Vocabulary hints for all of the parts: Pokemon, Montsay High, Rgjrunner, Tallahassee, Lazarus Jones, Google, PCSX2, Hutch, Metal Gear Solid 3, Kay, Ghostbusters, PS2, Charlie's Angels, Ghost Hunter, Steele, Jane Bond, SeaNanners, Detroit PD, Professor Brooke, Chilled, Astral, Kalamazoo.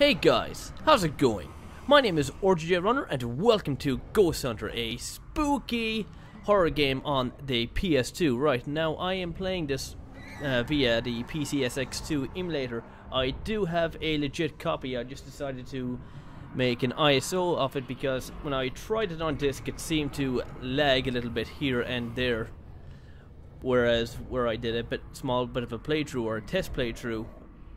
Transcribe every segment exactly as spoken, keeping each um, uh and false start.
Hey guys, how's it going? My name is Rgjrunner and welcome to Ghost Hunter, a spooky horror game on the P S two. Right now I am playing this uh, via the P C S X two emulator. I do have a legit copy. I just decided to make an I S O of it because when I tried it on disc it seemed to lag a little bit here and there. Whereas where I did a bit small bit of a playthrough or a test playthrough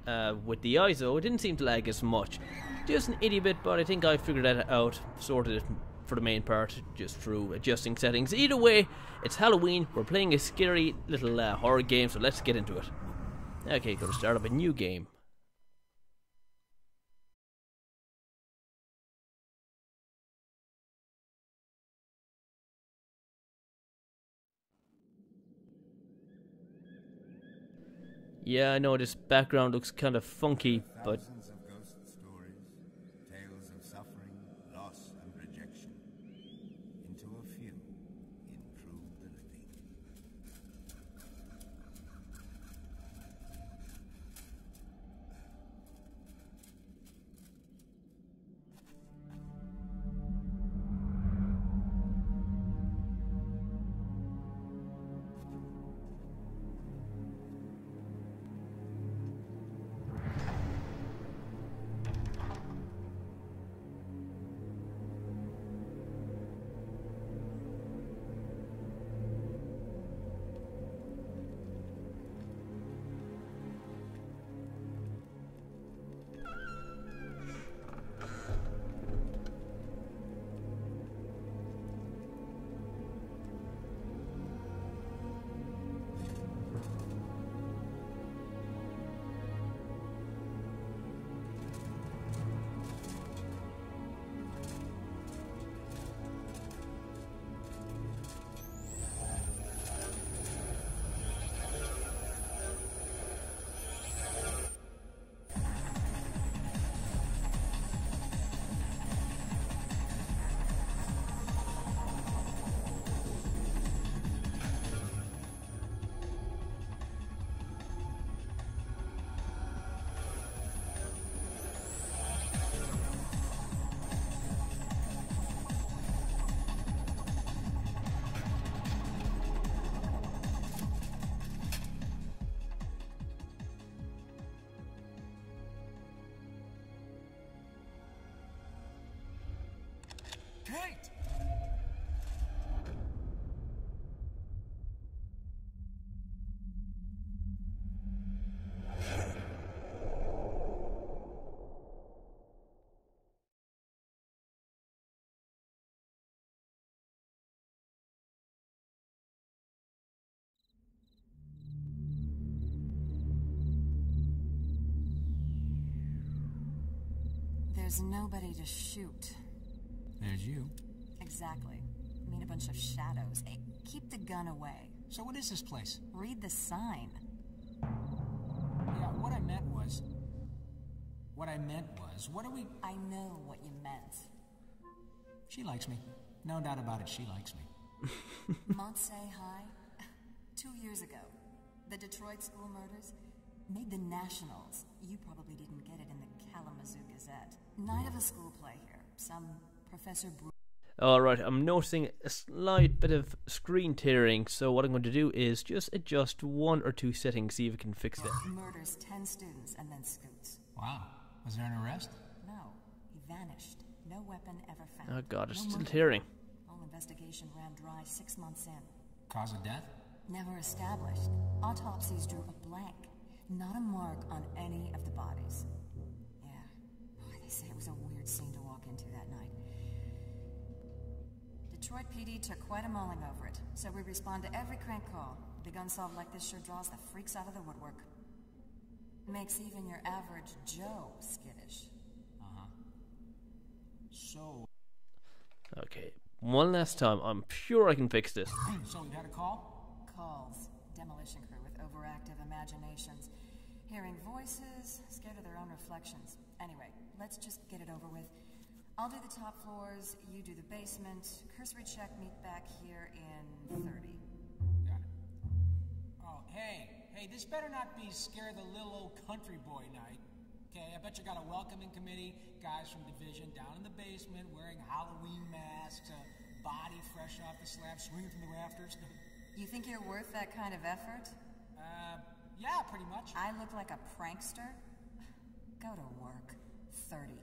Uh, with the I S O, it didn't seem to lag as much. Just an itty bit, but I think I figured that out, sorted it for the main part, just through adjusting settings. Either way, it's Halloween, we're playing a scary little uh, horror game, so let's get into it. Okay, gonna start up a new game. Yeah, I know this background looks kind of funky, but thousands of ghost stories, tales of suffering, loss and rejection. Into a few, intrude the Great! There's nobody to shoot. There's you. Exactly. Meet a bunch of shadows. Hey, keep the gun away. So what is this place? Read the sign. Yeah, what I meant was... What I meant was, what are we... I know what you meant. She likes me. No doubt about it, she likes me. Montsay High? Two years ago, the Detroit school murders made the nationals. You probably didn't get it in the Kalamazoo Gazette. Night of a school play here. Some... Professor Brooke. Alright, I'm noticing a slight bit of screen tearing, so what I'm going to do is just adjust one or two settings, see if we can fix it. Murders ten students and then scoots. Wow. Was there an arrest? No. He vanished. No weapon ever found. Oh god, it's no still murder. Tearing. All investigation ran dry six months in. Cause of death? Never established. Autopsies drew a blank. Not a mark on any of the bodies. Yeah. Boy, they say it was a weird scene to walk into that night. Detroit P D took quite a mulling over it, so we respond to every crank call. Big unsolved like this sure draws the freaks out of the woodwork. Makes even your average Joe skittish. Uh-huh. So... Okay, one last time. I'm sure I can fix this. So you had a call? Calls. Demolition crew with overactive imaginations. Hearing voices, scared of their own reflections. Anyway, let's just get it over with. I'll do the top floors, you do the basement, cursory check, meet back here in thirty. Got it. Oh, hey, hey, this better not be scare the little old country boy night. Okay, I bet you got a welcoming committee, guys from Division down in the basement wearing Halloween masks, a body fresh off the slab, swinging from the rafters. You think you're worth that kind of effort? Uh, yeah, pretty much. I look like a prankster? Go to work. thirty.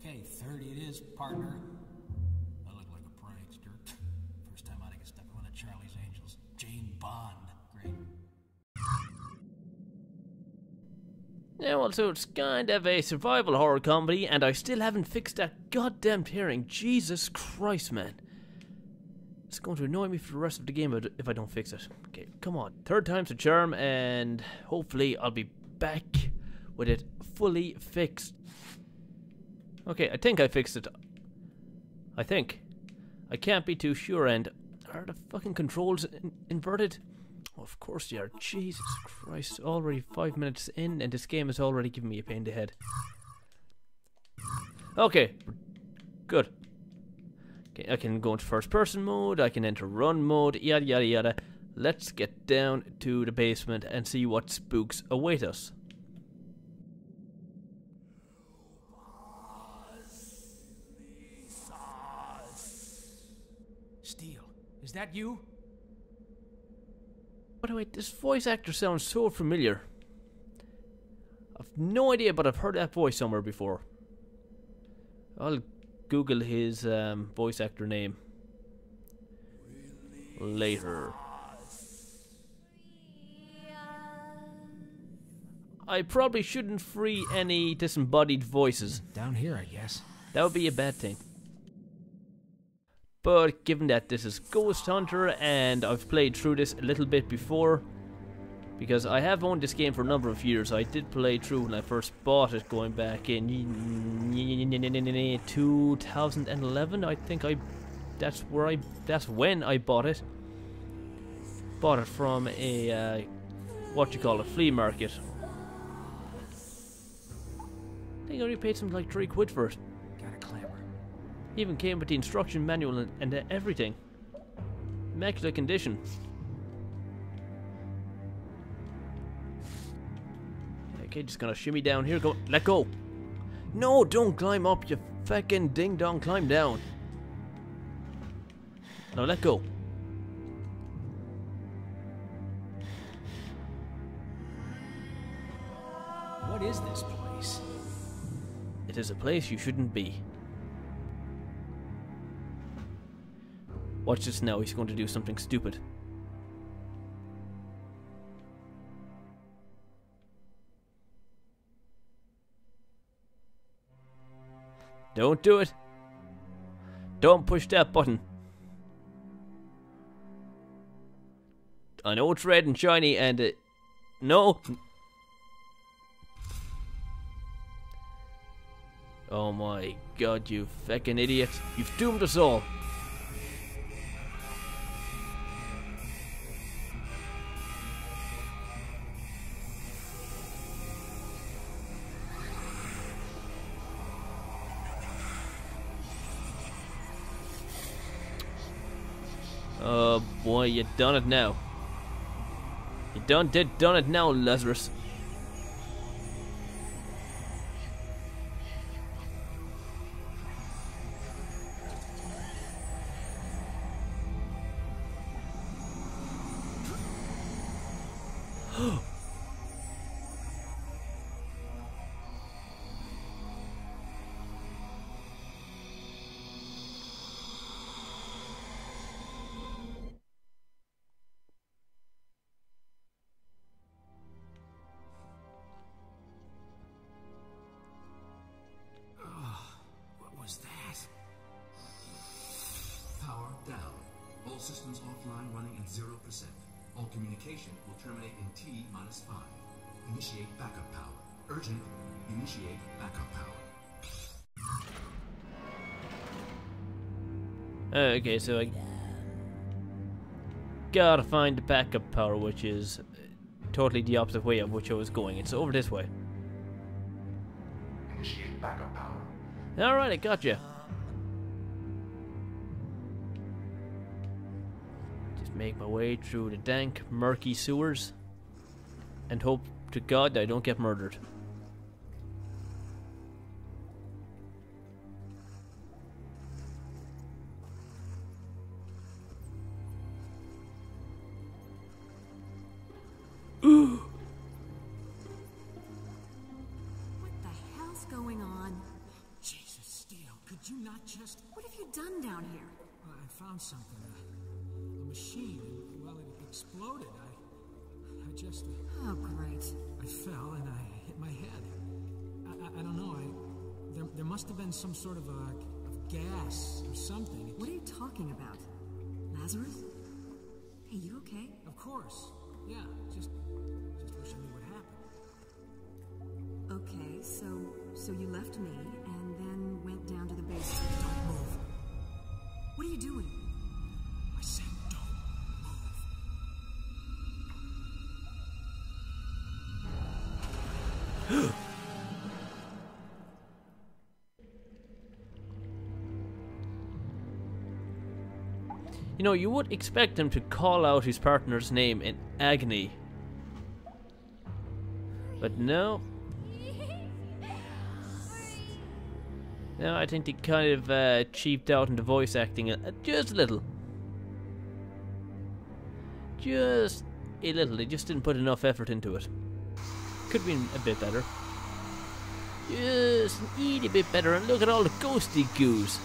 Okay, thirty it is, partner. I look like a prankster. First time out, I get stuck in one of Charlie's Angels. Jane Bond. Great. Yeah, well, so it's kind of a survival horror comedy, and I still haven't fixed that goddamn tearing. Jesus Christ, man. It's going to annoy me for the rest of the game if I don't fix it. Okay, come on. Third time's the charm, and hopefully I'll be back with it fully fixed. Okay, I think I fixed it. I think. I can't be too sure, and are the fucking controls in inverted? Oh, of course they are. Jesus Christ, already five minutes in and this game is already giving me a pain in the head. Okay, good. Okay, I can go into first person mode, I can enter run mode, yada yada yada. Let's get down to the basement and see what spooks await us. Steele, is that you? By the way, this voice actor sounds so familiar. I've no idea, but I've heard that voice somewhere before. I'll Google his um, voice actor name later. I probably shouldn't free any disembodied voices. Down here, I guess. That would be a bad thing. But given that this is Ghost Hunter and I've played through this a little bit before, because I have owned this game for a number of years. I did play through when I first bought it going back in two thousand eleven, I think. I that's where I that's when I bought it. Bought it from a uh, what you call a flea market. I think I only paid something like three quid for it. Even came with the instruction manual and, and everything. Immaculate condition. Okay, just gonna shimmy down here. Go, let go. No, don't climb up, you fucking ding dong. Climb down. Now let go. What is this place? It is a place you shouldn't be. Watch this now, he's going to do something stupid. Don't do it. Don't push that button. I know it's red and shiny and it... No! Oh my god, you feckin' idiot. You've doomed us all. Oh boy, you done it now. You done did done it now, Lazarus. Systems offline, running at zero percent. All communication will terminate in T minus five. Initiate backup power. Urgent. Initiate backup power. Okay, so I gotta find the backup power, which is totally the opposite way of which I was going. It's over this way. Initiate backup power. All right, I gotcha. Make my way through the dank, murky sewers and hope to God that I don't get murdered. you not just... What have you done down here? Well, I found something. Uh, a machine. And, well, it exploded. I... I just... Uh, oh, great. I fell and I hit my head. I, I, I don't know. I... There, there must have been some sort of, a, of gas or something. What are you talking about? Lazarus? Hey, you okay? Of course. Yeah, just... Just wish I knew what happened. Okay, so... So you left me, and then went down to the basement. Don't move. What are you doing? I said don't move. You know, you would expect him to call out his partner's name in agony. But no... No, I think they kind of uh, cheaped out in the voice acting uh, just a little. Just a little. They just didn't put enough effort into it. Could be a bit better. Just an eeny bit better. And look at all the ghosty goos.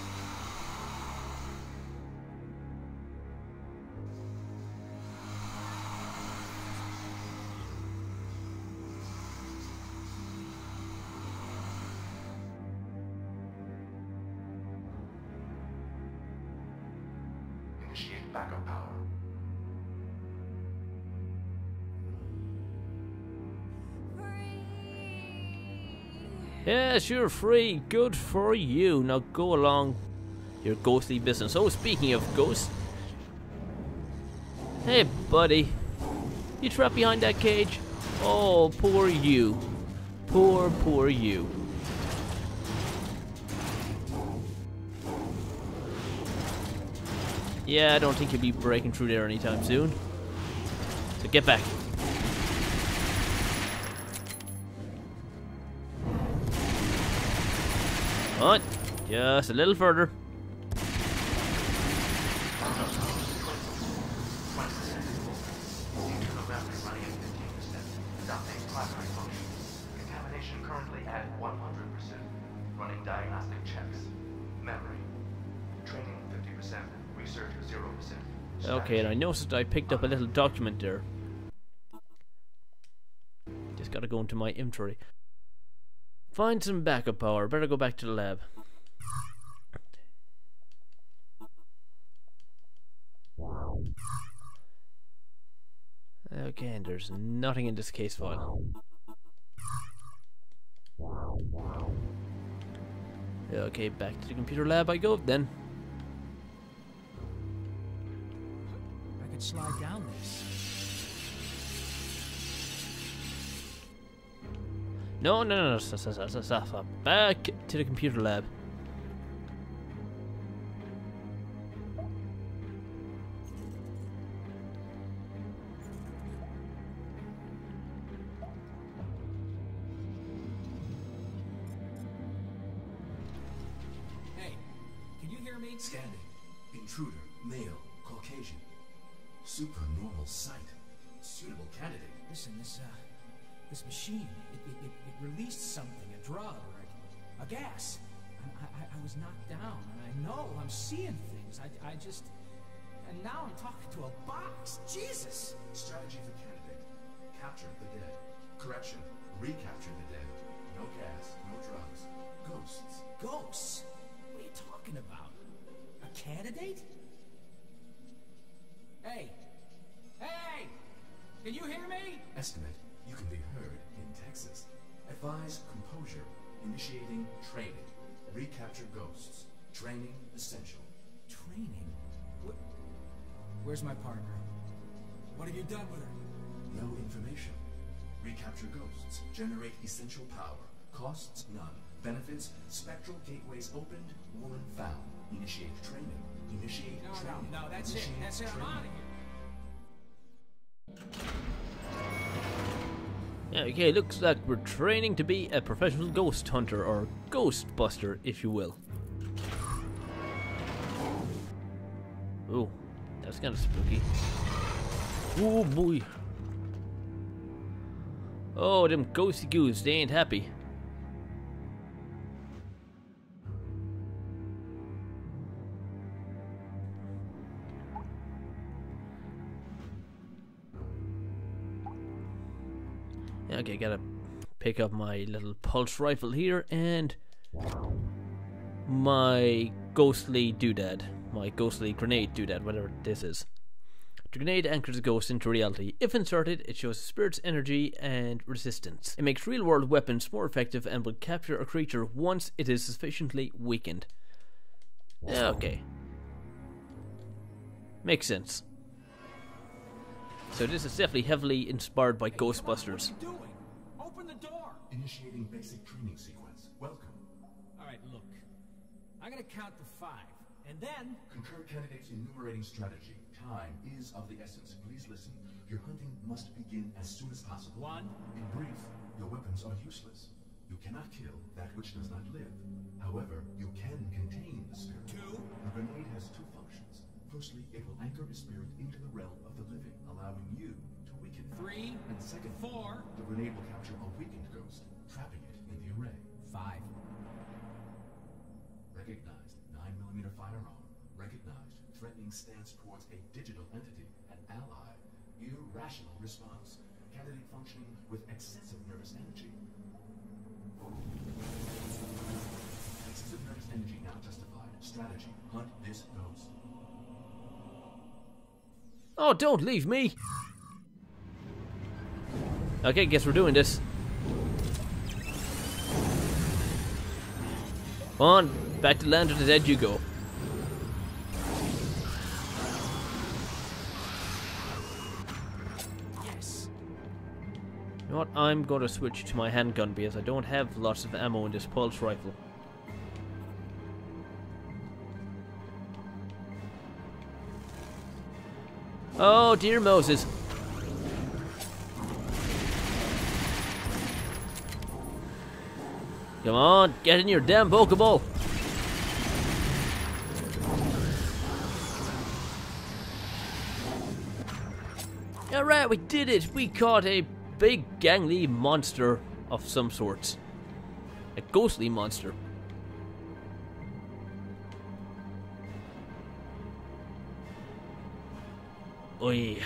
Yes, you're free. Good for you. Now go along your ghostly business. Oh, speaking of ghosts. Hey, buddy. You trapped behind that cage? Oh, poor you. Poor, poor you. Yeah, I don't think you'll be breaking through there anytime soon. So get back. On. Just a little further. Contamination currently at one hundred percent. Running diagnostic checks. Memory. Training fifty percent. Research zero percent. Okay, and I noticed I picked up a little document there. Just gotta go into my inventory. Find some backup power. Better go back to the lab. Okay, and there's nothing in this case file. Okay, back to the computer lab I go then. I could slide down this. No, no, no, no, stop, stop, stop, stop. Back to the computer lab. Hey, can you hear me? Scanning. Intruder, male, Caucasian. Supernormal sight. Suitable candidate. Listen, this, uh... This machine, it, it, it, it released something, a drug, or a, a gas. And I, I, I was knocked down, and I know I'm seeing things. I, I just... And now I'm talking to a box. Jesus! Strategy for candidate. Capture the dead. Correction. Recapture the dead. No gas, no drugs. Ghosts. Ghosts? What are you talking about? A candidate? Hey! Hey! Can you hear me? Estimate. You can be heard in Texas. Advise composure. Initiating training. Recapture ghosts. Training essential. Training? What? Where's my partner? What have you done with her? No information. Recapture ghosts. Generate essential power. Costs none. Benefits spectral gateways opened. Woman found. Initiate training. Initiate no, training. No, no, that's Initiate it. That's it. Training. I'm out of here. Okay, looks like we're training to be a professional ghost hunter, or Ghostbuster, if you will. Ooh, that's kind of spooky. Ooh, boy. Oh, them ghosty goos, they ain't happy. Okay, gotta pick up my little pulse rifle here and my ghostly doodad, my ghostly grenade doodad, whatever this is. The grenade anchors a ghost into reality. If inserted, it shows the spirit's energy and resistance. It makes real-world weapons more effective and will capture a creature once it is sufficiently weakened. Okay. Makes sense. So this is definitely heavily inspired by hey, Ghostbusters. What are you doing? Open the door! Initiating basic training sequence. Welcome. Alright, look. I'm gonna count to five, and then... Concur candidates enumerating strategy. Time is of the essence. Please listen. Your hunting must begin as soon as possible. One. In brief, your weapons are useless. You cannot kill that which does not live. However, you can contain the spirit. Two. A grenade has two functions. Firstly, it will anchor a spirit into the realm of the living, allowing you to weaken it. Three. And second. Four. The grenade will capture a weakened ghost, trapping it in the array. Five. Recognized nine millimeter firearm. Recognized threatening stance towards a digital entity, an ally. Irrational response. Candidate functioning with excessive nervous energy. Oh. Excessive nervous energy now justified. Strategy. Hunt this ghost. Oh, don't leave me! Okay, guess we're doing this. On, back to land of the dead you go. What, I'm going to switch to my handgun because I don't have lots of ammo in this pulse rifle. Oh dear Moses. Come on, get in your damn Pokeball. Alright, we did it. We caught a big gangly monster of some sorts. A ghostly monster. Oi.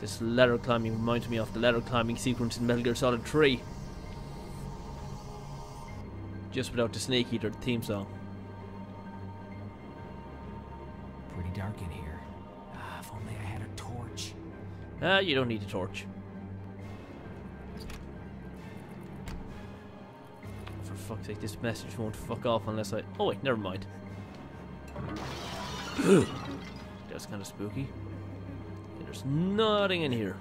This ladder climbing reminds me of the ladder climbing sequence in Metal Gear Solid three. Just without the Snake Eater theme song. Pretty dark in here. Ah, if only I had a torch. Ah, you don't need a torch. Fuck's sake, this message won't fuck off unless I... Oh wait, never mind. That's kind of spooky. Yeah, there's nothing in here.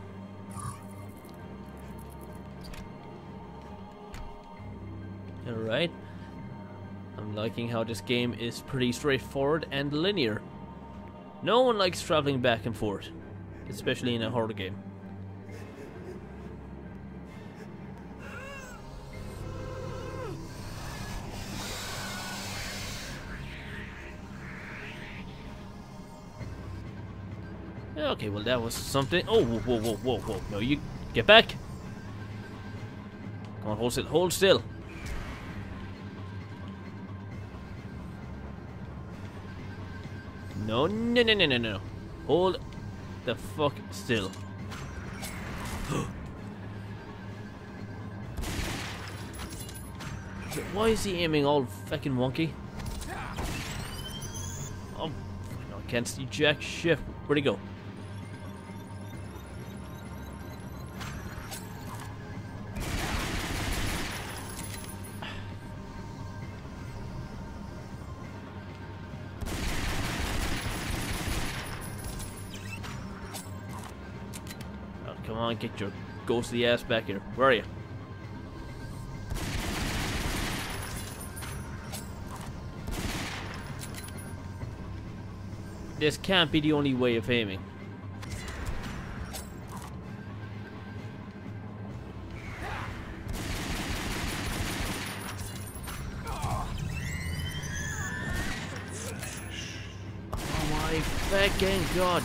Alright. I'm liking how this game is pretty straightforward and linear. No one likes traveling back and forth, especially in a horror game. Okay, well that was something. Oh, whoa, whoa, whoa, whoa, whoa. No, you get back. Come on, hold still, hold still. No, no, no, no, no, no. Hold the fuck still. Why is he aiming all fucking wonky? Oh, no, I can't see jack shit. Where'd he go? Get your ghostly ass back here. Where are you? This can't be the only way of aiming. Oh my fucking god.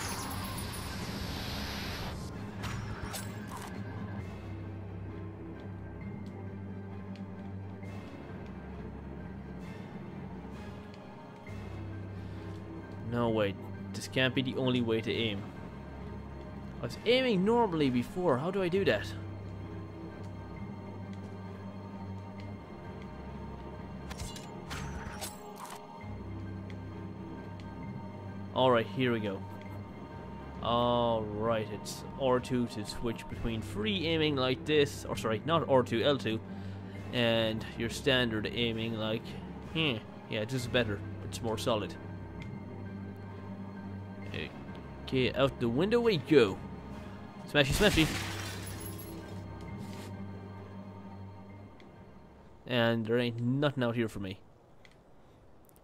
No, wait. This can't be the only way to aim. I was aiming normally before. How do I do that? Alright, here we go. Alright, it's R two to switch between free aiming like this, or sorry, not R two, L two, and your standard aiming like, hmm, yeah, this is better, it's more solid. Okay, out the window we go. Smashy, smashy. And there ain't nothing out here for me.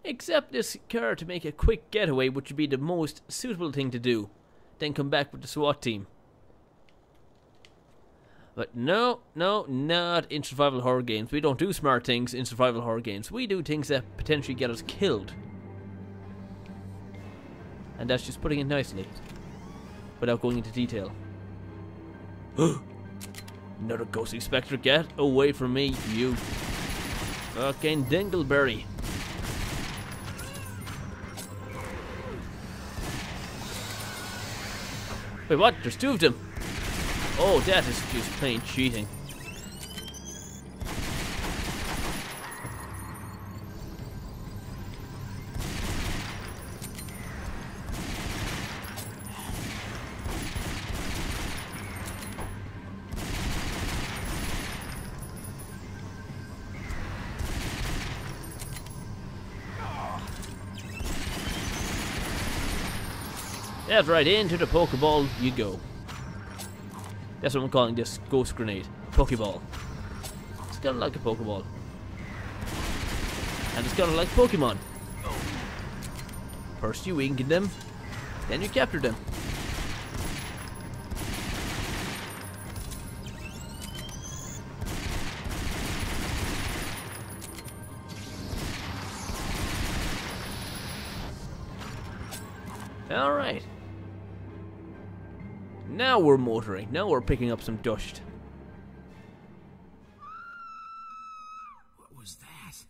Except this car to make a quick getaway, which would be the most suitable thing to do. Then come back with the SWAT team. But no, no, not in survival horror games. We don't do smart things in survival horror games. We do things that potentially get us killed. And that's just putting it nicely. Without going into detail. Another ghostly spectre, get away from me, you fucking dingleberry. Wait, what? There's two of them. Oh, that is just plain cheating. That's right, into the Pokeball you go. That's what I'm calling this ghost grenade. Pokeball. It's kind of like a Pokeball. And it's kind of like Pokemon. First you wing them, then you capture them. Alright. Now we're motoring. Now we're picking up some dust. What was that?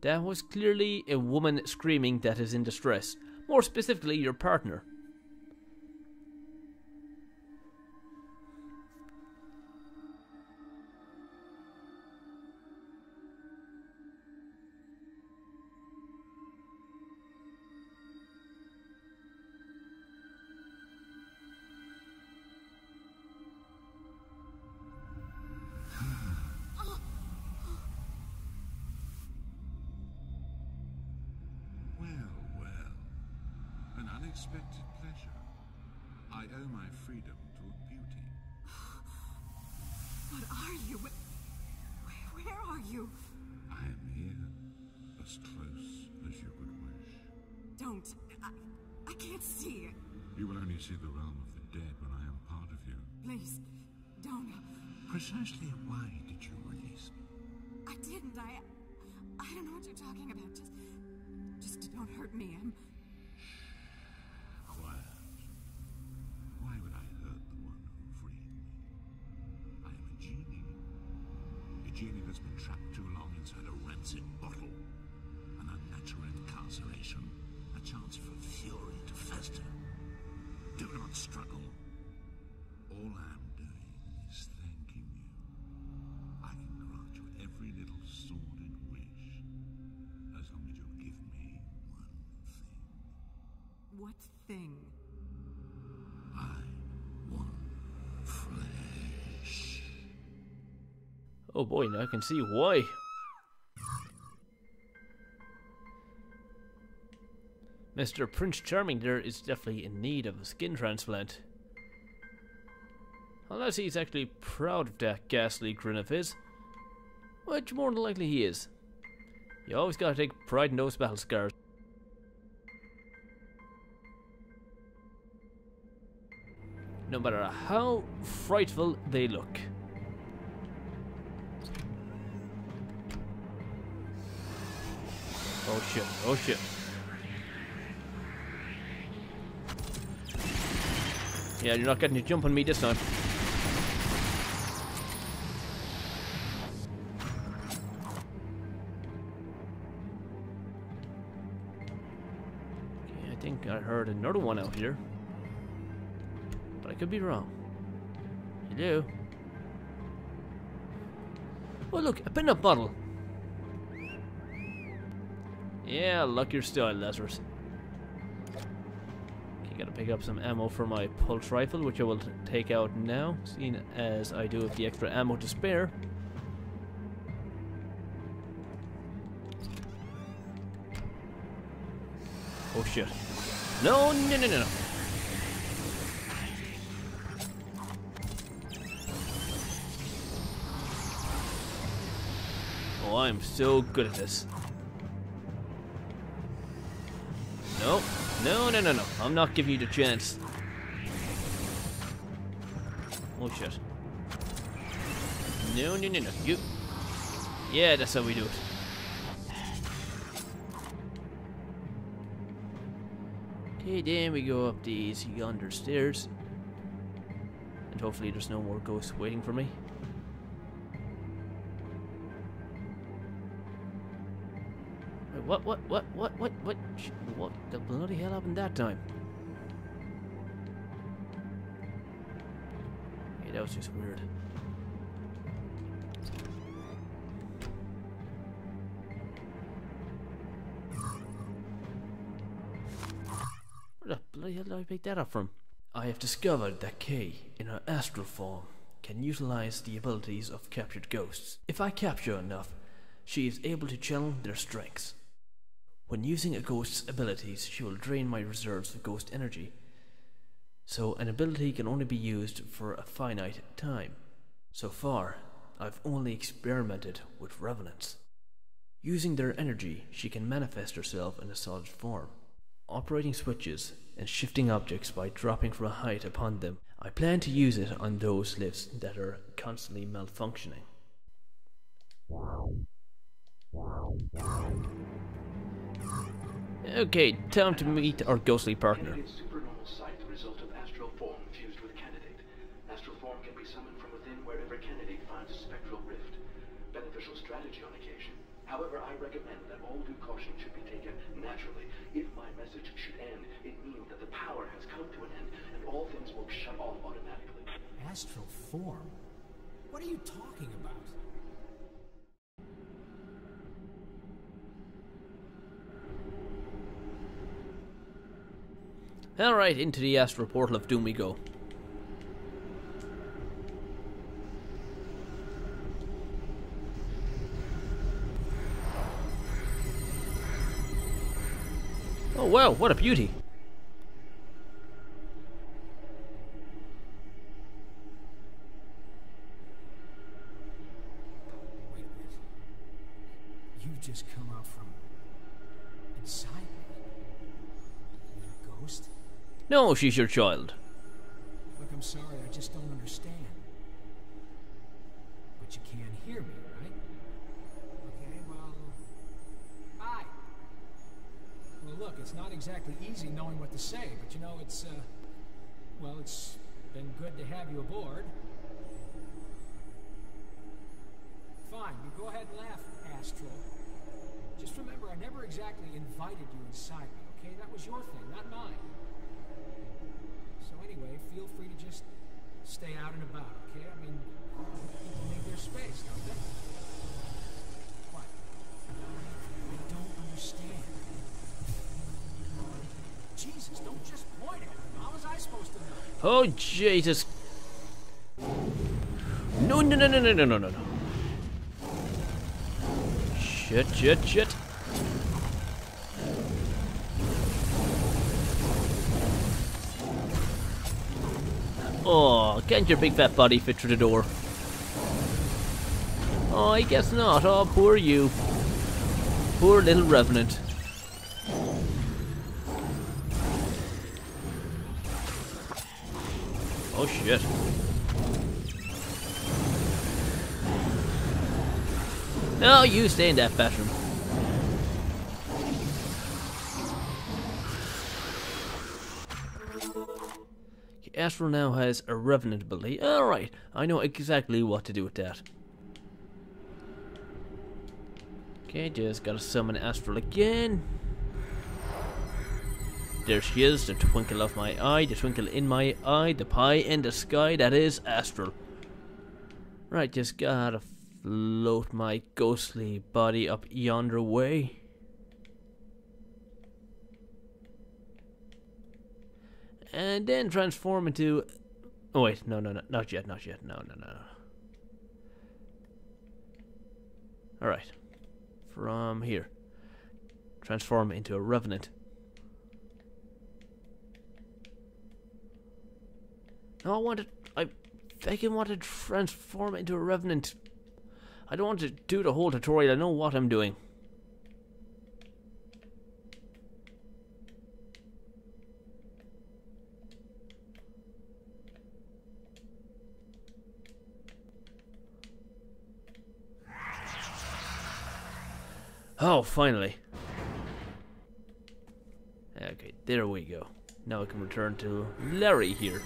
That was clearly a woman screaming that is in distress. More specifically, your partner. Unexpected pleasure. I owe my freedom to a beauty. What are you? Where, where are you? I am here, as close as you could wish. Don't. I, I can't see it. You will only see the realm of the dead when I am part of you. Please, don't. Precisely why did you release me? I didn't. I, I don't know what you're talking about. Just, just don't hurt me. I'm... That's been trapped too long inside a rancid bottle. An unnatural incarceration. A chance for fury to fester. Do not struggle. All I am doing is thanking you. I can grant you every little sordid wish. As long as you'll give me one thing. What thing? Oh boy, now I can see why. Mister Prince Charming there is definitely in need of a skin transplant. Unless he's actually proud of that ghastly grin of his. Which more than likely he is. You always gotta take pride in those battle scars. No matter how frightful they look. Oh shit, oh shit. Yeah, you're not getting to jump on me this time. Okay, I think I heard another one out here. But I could be wrong. Hello? Oh look, a pin-up bottle. Yeah, luck your style, Lazarus. gotta pick up some ammo for my pulse rifle, which I will take out now, seeing as I do have the extra ammo to spare. Oh shit. No, no, no, no, no. Oh, I'm so good at this. No, no, no, no, no. I'm not giving you the chance. Oh shit. No, no, no, no. You. Yeah, that's how we do it. Okay, then we go up these yonder stairs. And hopefully there's no more ghosts waiting for me. Wait, what, what, what, what, what, what, what the bloody hell happened that time? Okay, that was just weird. Where the hell did I pick that up from? I have discovered that Kay, in her astral form, can utilize the abilities of captured ghosts. If I capture enough, she is able to channel their strengths. When using a ghost's abilities, she will drain my reserves of ghost energy, so an ability can only be used for a finite time. So far, I've only experimented with revenants. Using their energy, she can manifest herself in a solid form, operating switches and shifting objects by dropping from a height upon them. I plan to use it on those lifts that are constantly malfunctioning. Okay, time to meet our ghostly partner. Supernormal sight, the result of astral form fused with candidate. Astral form can be summoned from within wherever candidate finds a spectral rift. Beneficial strategy on occasion. However, I recommend that all due caution should be taken naturally. If my message should end, it means that the power has come to an end, and all things will shut off automatically. Astral form? What are you talking about? Alright, into the astral portal of doom we go. Oh wow, what a beauty. Wait a minute. You've just come out from inside me. You're a ghost? No, she's your child. Look, I'm sorry, I just don't understand. But you can hear me, right? Okay, well... Hi! Well, look, it's not exactly easy knowing what to say, but you know, it's, uh, well, it's been good to have you aboard. Fine, you go ahead and laugh, Astral. Just remember, I never exactly invited you inside me, okay? That was your thing, not mine. So anyway, feel free to just stay out and about, okay? I mean, people need their space, don't they? What? I don't understand. Jesus, don't just point at him. How was I supposed to know? Oh, Jesus. No, no, no, no, no, no, no, no. Shit, shit, shit. Oh, can't your big fat body fit through the door? Oh, I guess not. Oh, poor you. Poor little revenant. Oh shit. No, you stay in that bathroom. Okay, Astral now has a revenant ability. Alright, I know exactly what to do with that. Okay, just gotta summon Astral again. There she is, the twinkle of my eye, the twinkle in my eye, the pie in the sky, that is Astral. Right, just gotta float my ghostly body up yonder way. and then transform into... Oh wait, no, no, no, not yet, not yet, no, no, no. All right, from here, transform into a revenant. No, I want to, I fucking want to transform into a revenant. I don't want to do the whole tutorial, I know what I'm doing. Oh, finally. Okay, there we go. Now I can return to Larry here.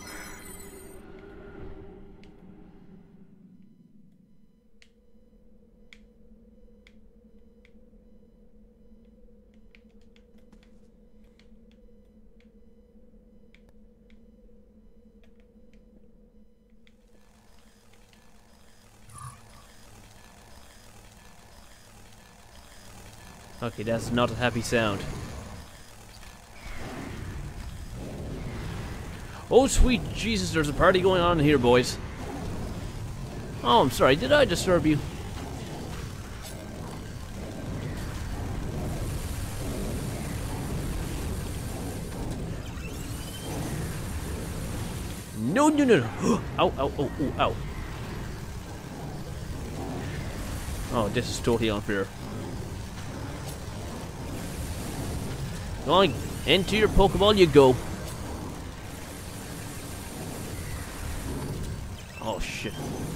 Okay, that's not a happy sound. Oh, sweet Jesus, there's a party going on here, boys. Oh, I'm sorry, did I disturb you? No, no, no, no. Ow, ow, ow, ow, ow. Oh, this is totally unfair. Going into your Pokeball you go. Oh shit.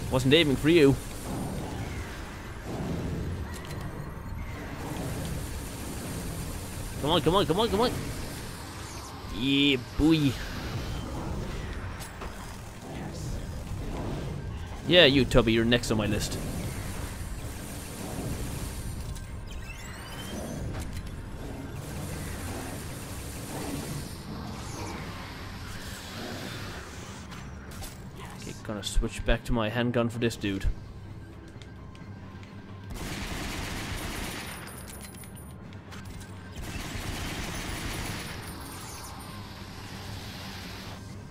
Wasn't aiming for you. Come on, come on, come on, come on. Yeah, boy. Yeah, you Tubby, you're next on my list. Gonna switch back to my handgun for this dude.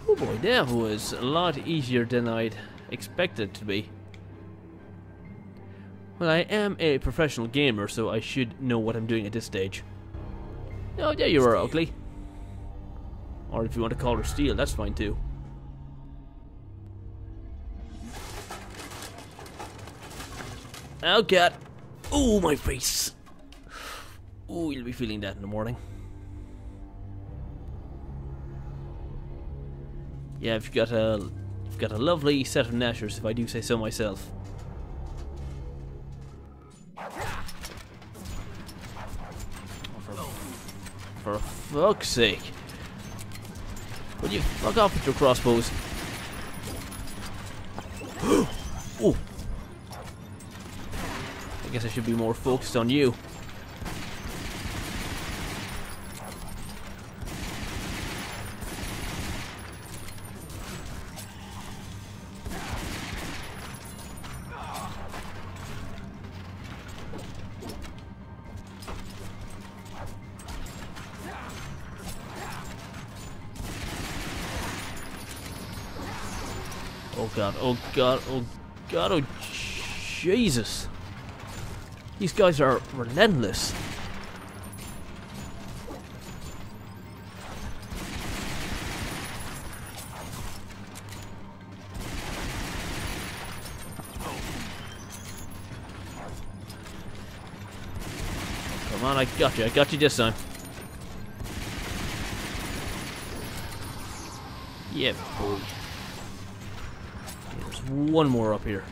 Oh boy, that was a lot easier than I'd expected to be. Well, I am a professional gamer, so I should know what I'm doing at this stage. Oh, there you are, Ugly. Or if you want to call her Steele, that's fine too. Oh god. Oh, my face. Oh, you'll be feeling that in the morning. Yeah, I've got a, I've got a lovely set of gnashers, if I do say so myself. Oh, for, for fuck's sake. Will you fuck off with your crossbows? Oh. I guess I should be more focused on you. Oh god, oh god, oh god, oh Jesus. These guys are relentless. Come on, I got you. I got you this time. Yeah, boy. There's one more up here.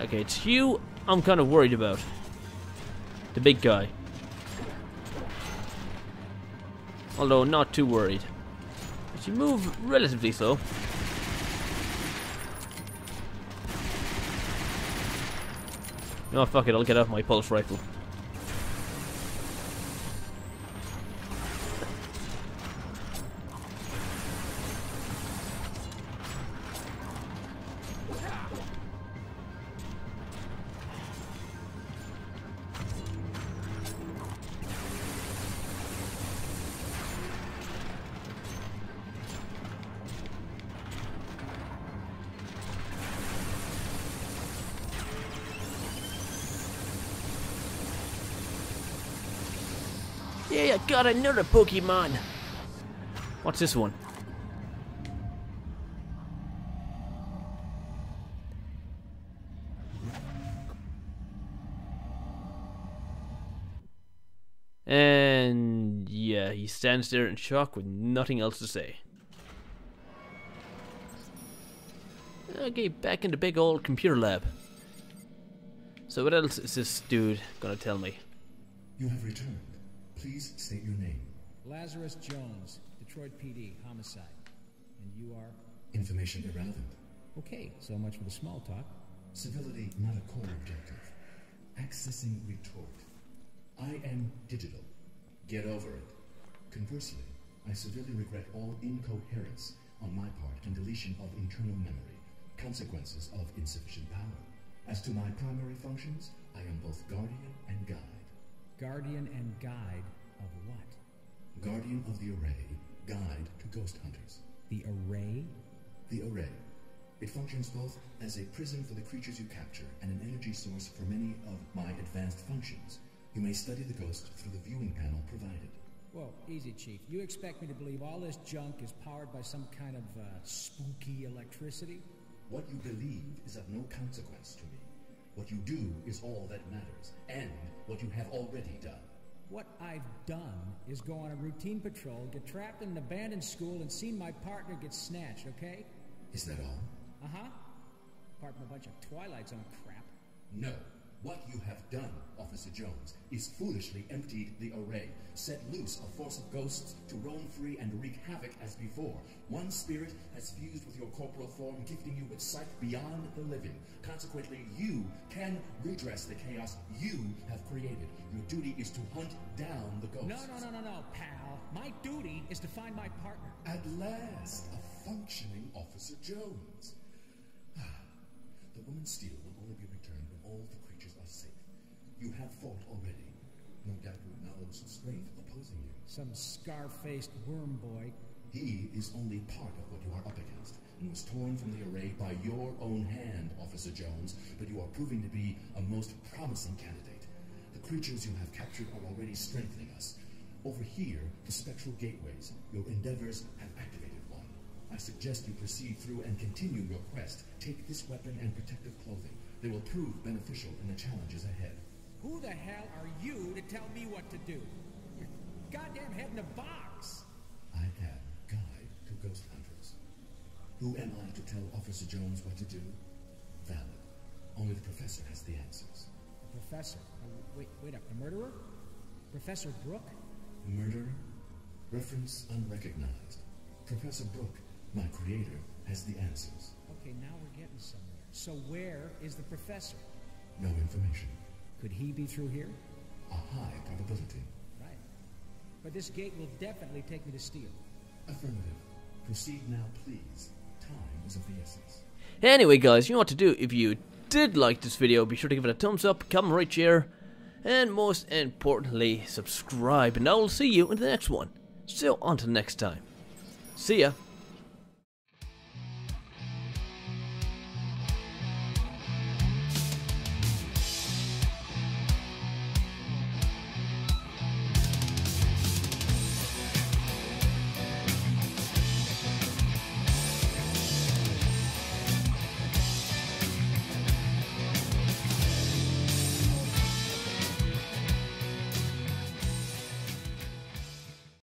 Okay, it's you I'm kind of worried about. The big guy. Although not too worried. But you move relatively slow. No, fuck it, I'll get out my pulse rifle. Hey, I got another Pokemon. What's this one? And yeah, he stands there in shock with nothing else to say. Okay, back in the big old computer lab. So what else is this dude gonna tell me? You have returned. Please state your name. Lazarus Jones, Detroit P D, homicide. And you are? Information irrelevant. Okay, so much for the small talk. Civility not a core objective. Accessing retort. I am digital. Get over it. Conversely, I severely regret all incoherence on my part and deletion of internal memory, consequences of insufficient power. As to my primary functions, I am both guardian and guide. Guardian and guide of what? Guardian of the array, guide to ghost hunters. The array? The array. It functions both as a prison for the creatures you capture and an energy source for many of my advanced functions. You may study the ghost through the viewing panel provided. Whoa, easy, Chief. You expect me to believe all this junk is powered by some kind of, uh, spooky electricity? What you believe is of no consequence to me. What you do is all that matters, and what you have already done. What I've done is go on a routine patrol, get trapped in an abandoned school, and seen my partner get snatched, okay? Is that all? Uh-huh. Apart from a bunch of Twilight Zone crap. No. What you have done, Officer Jones, is foolishly emptied the array, set loose a force of ghosts to roam free and wreak havoc as before. One spirit has fused with your corporal form, gifting you with sight beyond the living. Consequently, you can redress the chaos you have created. Your duty is to hunt down the ghosts. No, no, no, no, no, pal. My duty is to find my partner. At last, a functioning Officer Jones. The woman Steele will only be returned when all the creatures are safe. You have fought already. No doubt you acknowledge the strength opposing you. Some scar-faced worm boy. He is only part of what you are up against, and was torn from the array by your own hand, Officer Jones, but you are proving to be a most promising candidate. The creatures you have captured are already strengthening us. Over here, the spectral gateways. Your endeavors have activated. I suggest you proceed through and continue your quest. Take this weapon and protective clothing. They will prove beneficial in the challenges ahead. Who the hell are you to tell me what to do? You're goddamn head in a box! I am guide to ghost hunters. Who am I to tell Officer Jones what to do? Valid. Only the professor has the answers. The professor? Oh, wait, wait up. The murderer? Professor Brooke? Murderer? Reference unrecognized. Professor Brooke. My creator has the answers. Okay, now we're getting somewhere. So where is the professor? No information. Could he be through here? A high probability. Right. But this gate will definitely take me to Steele. Affirmative. Proceed now, please. Time is of the essence. Anyway, guys, you know what to do. If you did like this video, be sure to give it a thumbs up, comment right here, and most importantly, subscribe. And I will see you in the next one. So, on to next time. See ya.